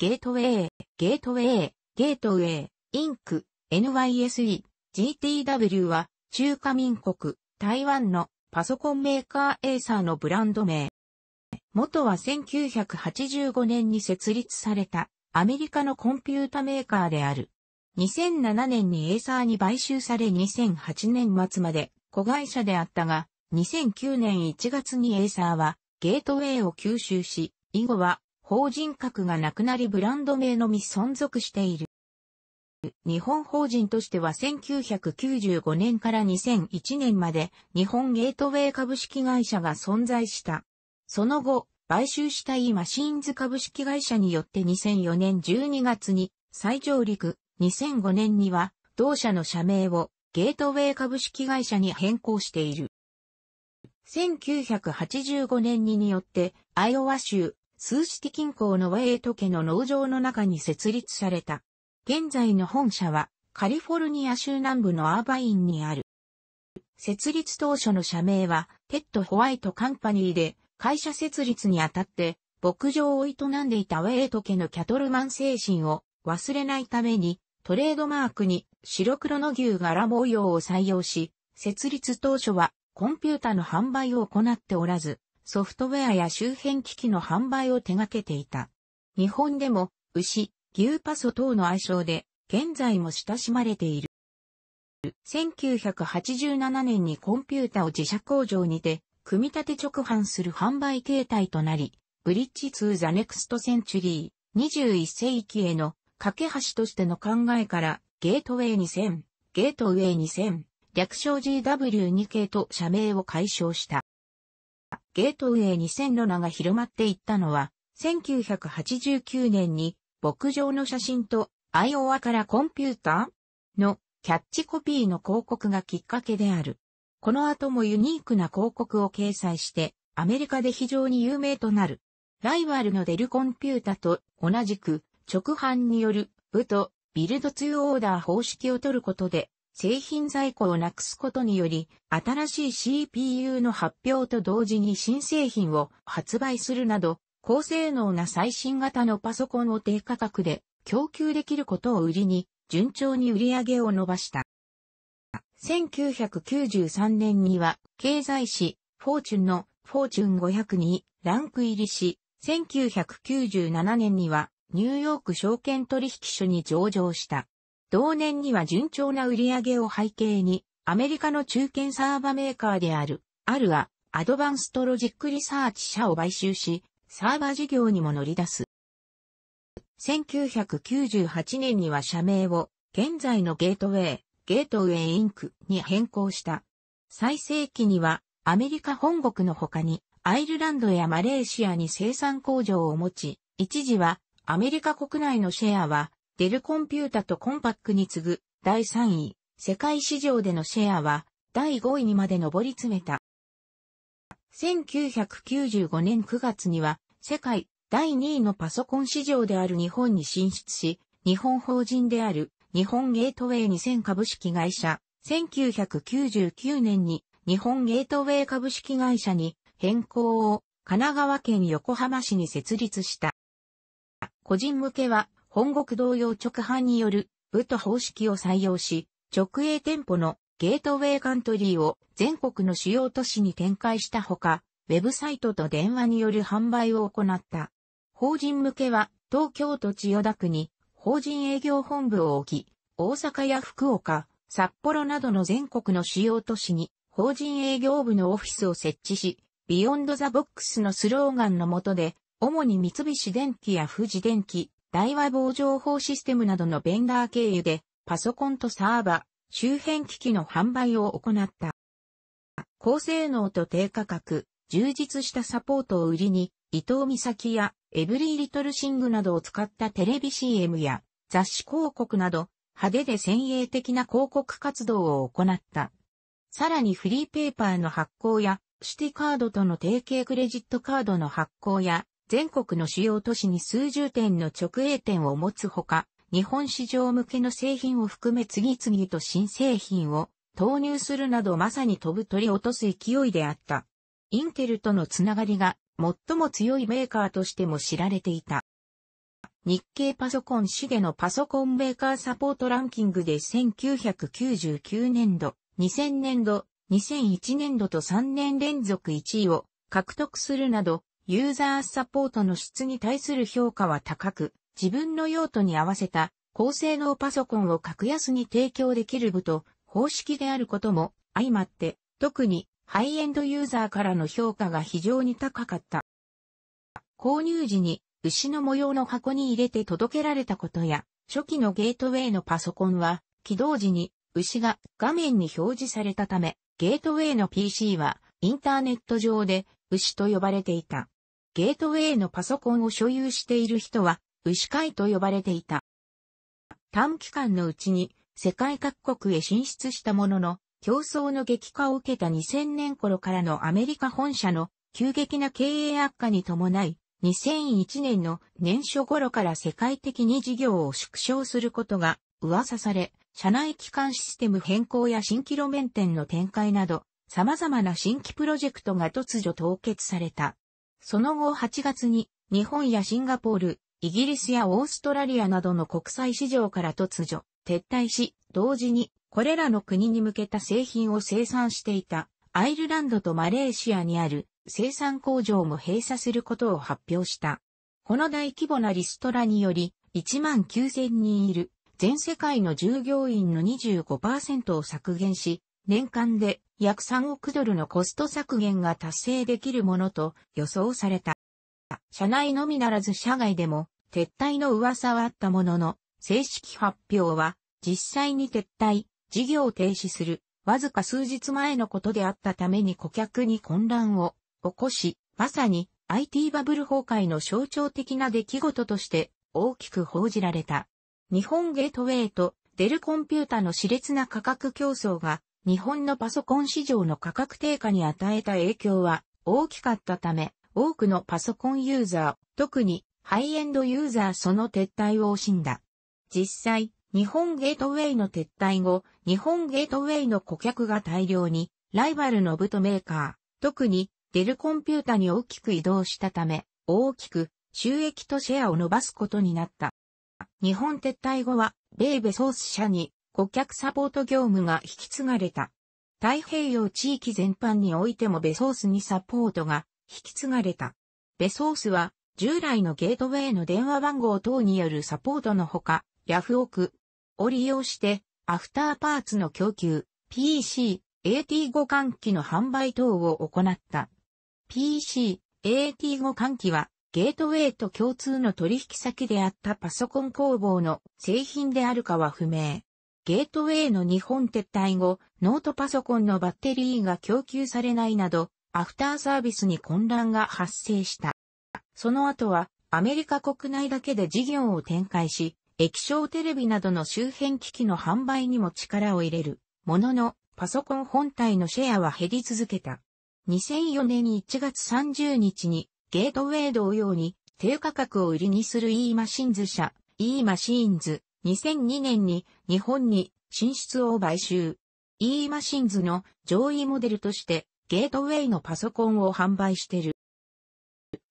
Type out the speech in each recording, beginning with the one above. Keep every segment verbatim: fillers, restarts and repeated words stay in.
ゲートウェイ、ゲートウェイ、ゲートウェイ、インク、エヌワイエスイー、ジーティーダブリュー は中華民国、台湾のパソコンメーカーエーサーのブランド名。元はせんきゅうひゃくはちじゅうごねんに設立されたアメリカのコンピュータメーカーである。にせんななねんにエーサーに買収されにせんはちねん末まで子会社であったが、にせんきゅうねんいちがつにエーサーはゲートウェイを吸収し、以後は法人格がなくなりブランド名のみ存続している。日本法人としてはせんきゅうひゃくきゅうじゅうごねんからにせんいちねんまで日本ゲートウェイ株式会社が存在した。その後、買収したイーマシンズ株式会社によってにせんよねんじゅうにがつに再上陸、にせんごねんには同社の社名をゲートウェイ株式会社に変更している。せんきゅうひゃくはちじゅうごねんにによってアイオワ州スーシティ近郊のウェイト家の農場の中に設立された。現在の本社はカリフォルニア州南部のアーバインにある。設立当初の社名はテッド・ホワイト・カンパニーで、会社設立にあたって牧場を営んでいたウェイト家のキャトルマン精神を忘れないためにトレードマークに白黒の牛柄模様を採用し、設立当初はコンピュータの販売を行っておらず、ソフトウェアや周辺機器の販売を手掛けていた。日本でも牛、牛パソ等の愛称で現在も親しまれている。せんきゅうひゃくはちじゅうななねんにコンピュータを自社工場にて、組み立て直販する販売形態となり、ブリッジ・トゥ・ザ・ネクスト・センチュリー、にじゅういっせいきへの架け橋としての考えから、ゲートウェイにせん、ゲートウェイにせん、略称 ジーダブリューに 系と社名を改称した。ゲートウェイにせんの名が広まっていったのは、せんきゅうひゃくはちじゅうきゅうねんに、牧場の写真と、アイオワからコンピューターのキャッチコピーの広告がきっかけである。この後もユニークな広告を掲載して、アメリカで非常に有名となる。ライバルのデルコンピュータと同じく、直販による部とビルドツーオーダー方式を取ることで、製品在庫をなくすことにより、新しい シーピーユー の発表と同時に新製品を発売するなど、高性能な最新型のパソコンを低価格で供給できることを売りに、順調に売り上げを伸ばした。せんきゅうひゃくきゅうじゅうさんねんには経済誌フォーチュンのフォーチュンごひゃくにランク入りし、せんきゅうひゃくきゅうじゅうななねんにはニューヨーク証券取引所に上場した。同年には順調な売り上げを背景に、アメリカの中堅サーバメーカーである、アルア、アドバンストロジックリサーチ社を買収し、サーバ事業にも乗り出す。せんきゅうひゃくきゅうじゅうはちねんには社名を現在のゲートウェイ、ゲートウェイインクに変更した。最盛期にはアメリカ本国の他にアイルランドやマレーシアに生産工場を持ち、一時はアメリカ国内のシェアはデルコンピュータとコンパックに次ぐだいさんい、世界市場でのシェアはだいごいにまで上り詰めた。せんきゅうひゃくきゅうじゅうごねんくがつには世界だいにいのパソコン市場である日本に進出し、日本法人である日本ゲートウェイにせん株式会社、せんきゅうひゃくきゅうじゅうきゅうねんに日本ゲートウェイ株式会社に変更を神奈川県横浜市に設立した。個人向けは本国同様直販による部と方式を採用し、直営店舗のゲートウェイカントリーを全国の主要都市に展開したほか、ウェブサイトと電話による販売を行った。法人向けは東京都千代田区に法人営業本部を置き、大阪や福岡、札幌などの全国の主要都市に法人営業部のオフィスを設置し、Beyond the Boxのスローガンの下で、主に三菱電機や富士電機、大和防情報システムなどのベンダー経由で、パソコンとサーバー、周辺機器の販売を行った。高性能と低価格、充実したサポートを売りに、伊東美咲やエブリィリトルシングなどを使ったテレビ シーエム や雑誌広告など派手で先鋭的な広告活動を行った。さらにフリーペーパーの発行やシティカードとの提携クレジットカードの発行や全国の主要都市に数十店の直営店を持つほか、日本市場向けの製品を含め次々と新製品を投入するなどまさに飛ぶ鳥を落とす勢いであった。インテルとのつながりが最も強いメーカーとしても知られていた。日経パソコン誌でのパソコンメーカーサポートランキングでせんきゅうひゃくきゅうじゅうきゅうねんど、にせんねんど、にせんいちねんどとさんねん連続いちいを獲得するなど、ユーザーサポートの質に対する評価は高く、自分の用途に合わせた高性能パソコンを格安に提供できる部と方式であることも相まって、特にハイエンドユーザーからの評価が非常に高かった。購入時に牛の模様の箱に入れて届けられたことや、初期のゲートウェイのパソコンは起動時に牛が画面に表示されたため、ゲートウェイの ピーシー はインターネット上で牛と呼ばれていた。ゲートウェイのパソコンを所有している人は牛飼いと呼ばれていた。短期間のうちに世界各国へ進出したものの、競争の激化を受けたにせんねんごろからのアメリカ本社の急激な経営悪化に伴い、にせんいちねんの年初頃から世界的に事業を縮小することが噂され、社内基幹システム変更や新規路面店の展開など、様々な新規プロジェクトが突如凍結された。その後はちがつに、日本やシンガポール、イギリスやオーストラリアなどの国際市場から突如撤退し、同時にこれらの国に向けた製品を生産していたアイルランドとマレーシアにある生産工場も閉鎖することを発表した。この大規模なリストラにより、いちまんきゅうせんにんいる全世界の従業員の にじゅうごパーセント を削減し、年間で約さんおくドルのコスト削減が達成できるものと予想された。社内のみならず社外でも撤退の噂はあったものの、正式発表は実際に撤退、事業停止する、わずか数日前のことであったために顧客に混乱を起こし、まさに アイティー バブル崩壊の象徴的な出来事として大きく報じられた。日本ゲートウェイとデルコンピュータの熾烈な価格競争が日本のパソコン市場の価格低下に与えた影響は大きかったため、多くのパソコンユーザー、特にハイエンドユーザーその撤退を惜しんだ。実際、日本ゲートウェイの撤退後、日本ゲートウェイの顧客が大量にライバルの部とメーカー、特にデルコンピュータに大きく移動したため、大きく収益とシェアを伸ばすことになった。日本撤退後は、米ベソース社に顧客サポート業務が引き継がれた。太平洋地域全般においてもベソースにサポートが引き継がれた。ベソースは従来のゲートウェイの電話番号等によるサポートのほか、ヤフオクを利用してアフターパーツの供給、ピーシー、エーティー 互換機の販売等を行った。ピーシー、エーティー 互換機はゲートウェイと共通の取引先であったパソコン工房の製品であるかは不明。ゲートウェイの日本撤退後、ノートパソコンのバッテリーが供給されないなど、アフターサービスに混乱が発生した。その後はアメリカ国内だけで事業を展開し、液晶テレビなどの周辺機器の販売にも力を入れるものの、パソコン本体のシェアは減り続けた。にせんよねんいちがつさんじゅうにちにゲートウェイ同様に低価格を売りにする E マシンズ社、E マシンズ、にせんにねんに日本に進出を買収。E マシンズの上位モデルとして、ゲートウェイのパソコンを販売してる。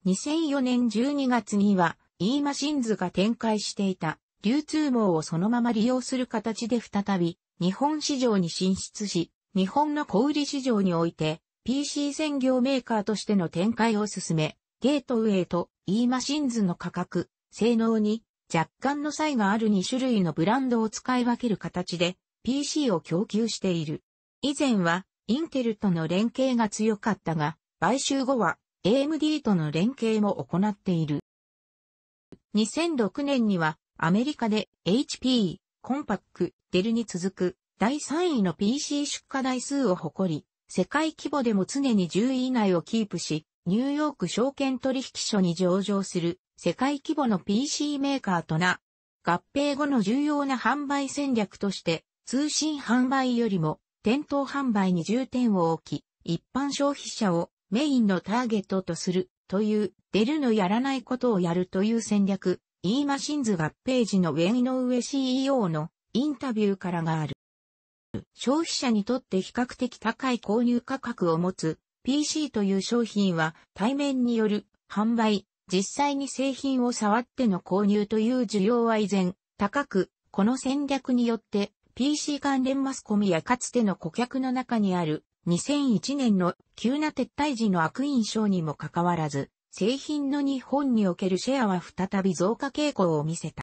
にせんよねんじゅうにがつには E マシンズが展開していた流通網をそのまま利用する形で再び日本市場に進出し、日本の小売市場において ピーシー 専業メーカーとしての展開を進め、ゲートウェイと E マシンズの価格、性能に若干の差異があるにしゅるいのブランドを使い分ける形で ピーシー を供給している。以前はインテルとの連携が強かったが、買収後は エーエムディー との連携も行っている。にせんろくねんにはアメリカで エイチピー、コンパック、デルに続くだいさんいの ピーシー 出荷台数を誇り、世界規模でも常にじゅうい以内をキープし、ニューヨーク証券取引所に上場する世界規模の ピーシー メーカーとな、合併後の重要な販売戦略として、通信販売よりも、店頭販売に重点を置き、一般消費者をメインのターゲットとするという、デルのやらないことをやるという戦略、E マシンズ合併時の井上 シーイーオー のインタビューからがある。消費者にとって比較的高い購入価格を持つ ピーシー という商品は対面による販売、実際に製品を触っての購入という需要は依然高く、この戦略によって ピーシー 関連マスコミやかつての顧客の中にあるにせんいちねんの急な撤退時の悪印象にもかかわらず、製品の日本におけるシェアは再び増加傾向を見せた。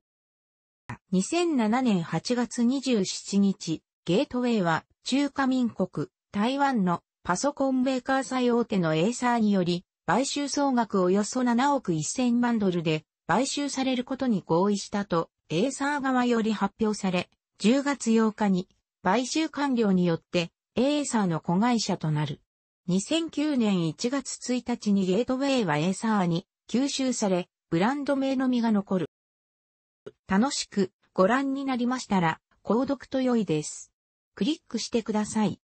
にせんななねんはちがつにじゅうしちにち、ゲートウェイは中華民国、台湾のパソコンメーカー最大手のエーサーにより、買収総額およそななおくせんまんドルで買収されることに合意したと、エーサー側より発表され、じゅうがつようかに買収完了によって、エーサーの子会社となる。にせんきゅうねんいちがつついたちにゲートウェイはエーサーに吸収され、ブランド名のみが残る。楽しくご覧になりましたら、購読と良いです。クリックしてください。